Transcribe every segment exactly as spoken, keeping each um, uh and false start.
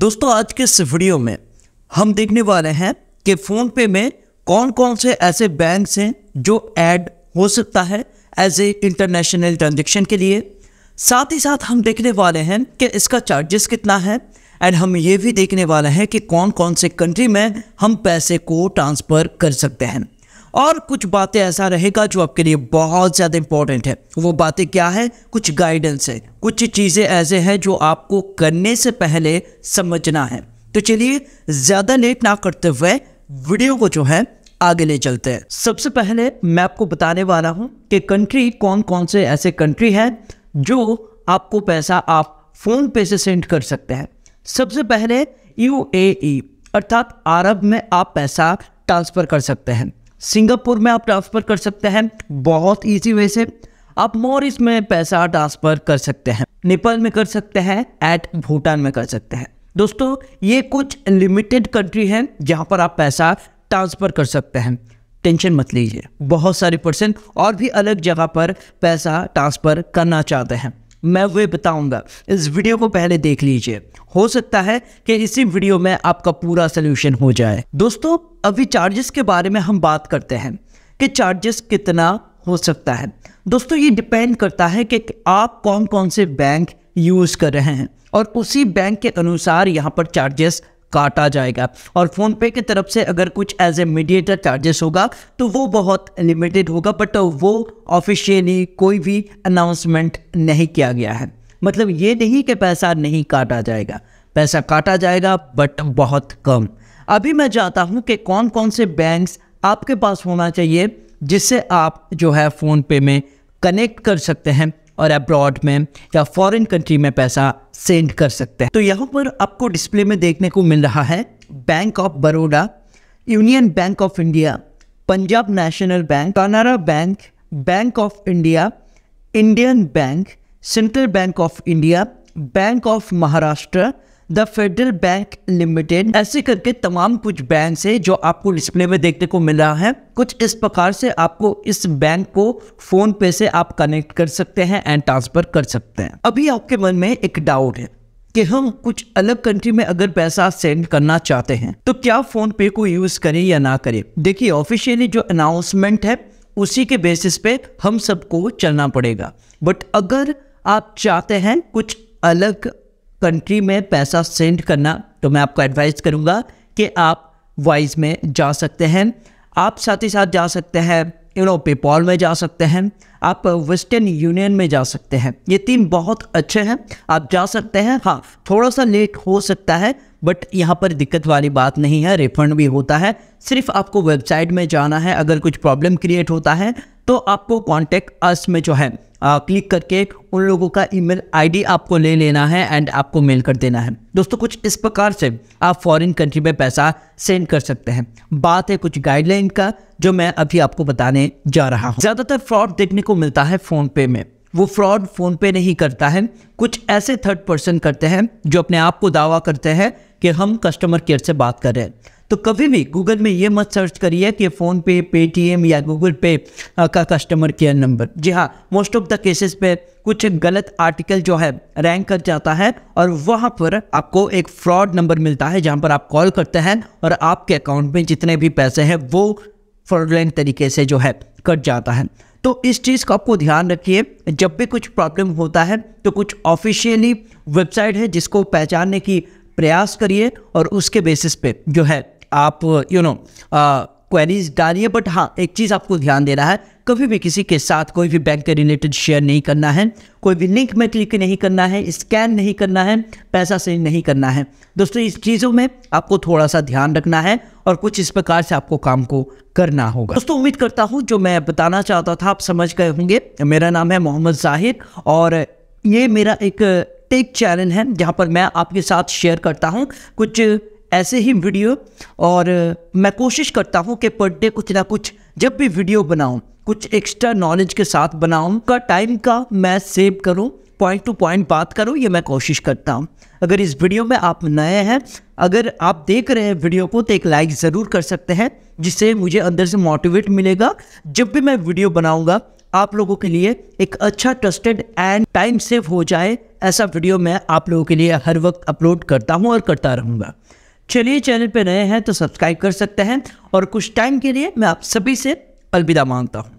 दोस्तों आज के इस वीडियो में हम देखने वाले हैं कि फ़ोन पे में कौन कौन से ऐसे बैंक्स हैं जो ऐड हो सकता है एज ए इंटरनेशनल ट्रांजेक्शन के लिए। साथ ही साथ हम देखने वाले हैं कि इसका चार्जेस कितना है एंड हम ये भी देखने वाले हैं कि कौन कौन से कंट्री में हम पैसे को ट्रांसफ़र कर सकते हैं। और कुछ बातें ऐसा रहेगा जो आपके लिए बहुत ज़्यादा इंपॉर्टेंट है। वो बातें क्या है, कुछ गाइडेंस है, कुछ चीज़ें ऐसे हैं जो आपको करने से पहले समझना है। तो चलिए ज़्यादा लेट ना करते हुए वीडियो को जो है आगे ले चलते हैं। सबसे पहले मैं आपको बताने वाला हूँ कि कंट्री कौन कौन से ऐसे कंट्री हैं जो आपको पैसा आप फ़ोन पे से सेंड कर सकते हैं। सबसे पहले यू ए ई अर्थात अरब में आप पैसा ट्रांसफ़र कर सकते हैं। सिंगापुर में आप ट्रांसफ़र कर सकते हैं, बहुत इजी वे से। आप मॉरिस में पैसा ट्रांसफ़र कर सकते हैं, नेपाल में कर सकते हैं, एट भूटान में कर सकते हैं। दोस्तों ये कुछ लिमिटेड कंट्री हैं जहां पर आप पैसा ट्रांसफ़र कर सकते हैं। टेंशन मत लीजिए, बहुत सारे पर्सन और भी अलग जगह पर पैसा ट्रांसफ़र करना चाहते हैं, मैं वे बताऊंगा। इस वीडियो को पहले देख लीजिए, हो सकता है कि इसी वीडियो में आपका पूरा सलूशन हो जाए। दोस्तों अभी चार्जेस के बारे में हम बात करते हैं कि चार्जेस कितना हो सकता है। दोस्तों ये डिपेंड करता है कि आप कौन कौन से बैंक यूज़ कर रहे हैं और उसी बैंक के अनुसार यहाँ पर चार्जेस काटा जाएगा। और फोन पे की तरफ से अगर कुछ एज ए मीडिएटर चार्जेस होगा तो वो बहुत लिमिटेड होगा, बट वो ऑफिशियली कोई भी अनाउंसमेंट नहीं किया गया है। मतलब ये नहीं कि पैसा नहीं काटा जाएगा, पैसा काटा जाएगा बट बहुत कम। अभी मैं चाहता हूँ कि कौन कौन से बैंक्स आपके पास होना चाहिए जिससे आप जो है फ़ोन पे में कनेक्ट कर सकते हैं और अब्रॉड में या फॉरेन कंट्री में पैसा सेंड कर सकते हैं। तो यहाँ पर आपको डिस्प्ले में देखने को मिल रहा है bank of Baroda, union bank of India, Punjab national bank, Canara bank, bank of India, Indian bank, central bank of India, bank of Maharashtra, the federal bank limited. ऐसे करके तमाम कुछ बैंक है जो आपको डिस्प्ले में देखने को मिल रहा है। कुछ इस प्रकार से आपको इस बैंक को फोन पे से आप कनेक्ट कर सकते हैं एंड ट्रांसफर कर सकते हैं। अभी आपके मन में एक डाउट है कि हम कुछ अलग कंट्री में अगर पैसा सेंड करना चाहते हैं तो क्या फोन पे को यूज करें या ना करें। देखिए ऑफिशियली जो अनाउंसमेंट है उसी के बेसिस पे हम सबको चलना पड़ेगा, बट अगर आप चाहते हैं कुछ अलग कंट्री में पैसा सेंड करना तो मैं आपको एडवाइस करूंगा कि आप वाइज में जा सकते हैं, आप साथ ही साथ जा सकते हैं यू नो पेपॉल में जा सकते हैं, आप वेस्टर्न यूनियन में जा सकते हैं। ये तीन बहुत अच्छे हैं, आप जा सकते हैं। हाँ थोड़ा सा लेट हो सकता है बट यहाँ पर दिक्कत वाली बात नहीं है, रिफंड भी होता है। सिर्फ आपको वेबसाइट में जाना है, अगर कुछ प्रॉब्लम क्रिएट होता है तो आपको कॉन्टैक्ट अस में जो है क्लिक करके उन लोगों का ईमेल आईडी आपको ले लेना है एंड आपको मेल कर देना है। दोस्तों कुछ इस प्रकार से आप फॉरेन कंट्री में पैसा सेंड कर सकते हैं। बात है कुछ गाइडलाइन का जो मैं अभी आपको बताने जा रहा हूँ। ज़्यादातर फ्रॉड देखने को मिलता है फ़ोन पे में। वो फ्रॉड फ़ोन पे नहीं करता है, कुछ ऐसे थर्ड पर्सन करते हैं जो अपने आप को दावा करते हैं कि हम कस्टमर केयर से बात कर रहे हैं। तो कभी भी गूगल में ये मत सर्च करिए कि फ़ोन पे, पेटीएम या गूगल पे का कस्टमर केयर नंबर। जी हाँ, मोस्ट ऑफ द केसेस पे कुछ गलत आर्टिकल जो है रैंक कर जाता है और वहाँ पर आपको एक फ्रॉड नंबर मिलता है जहाँ पर आप कॉल करते हैं और आपके अकाउंट में जितने भी पैसे हैं वो फ्रॉडलेंट तरीके से जो है कट जाता है। तो इस चीज़ का आपको ध्यान रखिए। जब भी कुछ प्रॉब्लम होता है तो कुछ ऑफिशियली वेबसाइट है जिसको पहचानने की प्रयास करिए और उसके बेसिस पे जो है आप यू नो क्वेरीज डालिए। बट हाँ एक चीज़ आपको ध्यान देना है, कभी भी किसी के साथ कोई भी बैंक के रिलेटेड शेयर नहीं करना है, कोई भी लिंक में क्लिक नहीं करना है, स्कैन नहीं करना है, पैसा सेंड नहीं करना है। दोस्तों इस चीज़ों में आपको थोड़ा सा ध्यान रखना है और कुछ इस प्रकार से आपको काम को करना होगा। दोस्तों उम्मीद करता हूँ जो मैं बताना चाहता था आप समझ गए होंगे। मेरा नाम है मोहम्मद ज़ाहिर और ये मेरा एक टेक चैनल है जहाँ पर मैं आपके साथ शेयर करता हूँ कुछ ऐसे ही वीडियो। और मैं कोशिश करता हूँ कि पर डे कुछ ना कुछ जब भी वीडियो बनाऊँ कुछ एक्स्ट्रा नॉलेज के साथ बनाऊँ का टाइम का मैं सेव करूँ, पॉइंट टू पॉइंट बात करूँ, ये मैं कोशिश करता हूँ। अगर इस वीडियो में आप नए हैं, अगर आप देख रहे हैं वीडियो को तो एक लाइक ज़रूर कर सकते हैं जिससे मुझे अंदर से मोटिवेट मिलेगा। जब भी मैं वीडियो बनाऊँगा आप लोगों के लिए एक अच्छा ट्रस्टेड एंड टाइम सेव हो जाए ऐसा वीडियो मैं आप लोगों के लिए हर वक्त अपलोड करता हूँ और करता रहूँगा। चलिए, चैनल पे नए हैं तो सब्सक्राइब कर सकते हैं और कुछ टाइम के लिए मैं आप सभी से अलविदा मांगता हूँ।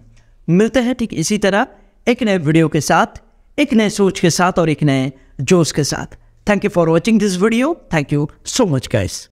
मिलते हैं ठीक इसी तरह एक नए वीडियो के साथ, एक नए सोच के साथ और एक नए जोश के साथ। Thank you for watching this video. Thank you so much guys.